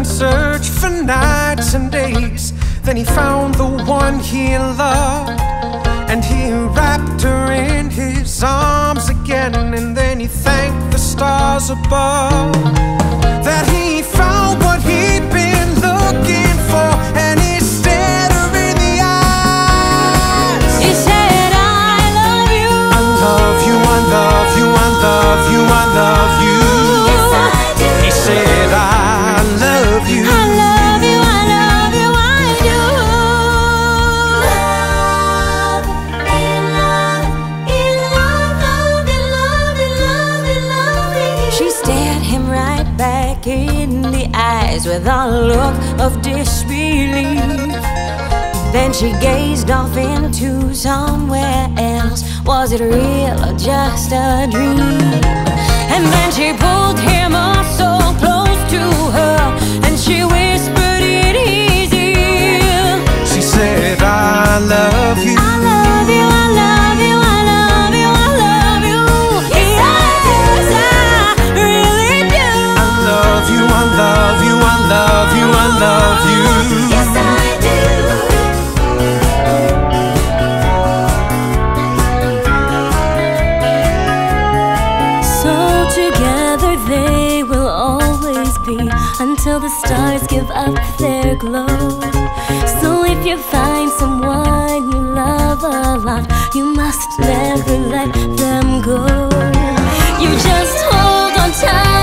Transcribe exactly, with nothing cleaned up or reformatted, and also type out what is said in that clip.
and searched for nights and days. Then he found the one he loved, and he wrapped her in his arms again. And then he thanked the stars above that he found what he'd been looking for, and he stared her in the eyes. He said, I love you, I love you, I love you, I love you, I love you. Yes, I do. He said, I love you, I love you, I love you, I do. Love, in love, in love, love, in love, in love, in love. She stared him right back in the eyes with a look of disbelief. Then she gazed off into somewhere else. Was it real or just a dream? And then she pulled him up so close to her, and she whispered in his ear. She said, I love you, I love you, I love you, I love you, I love you. Yes, I do, yes, I really do. I love you, I love you, I love you, I love you. Yes, I do. So together they will always be, until the stars give up their glow. So if you find someone you love a lot, you must never let them go. You just hold on tight.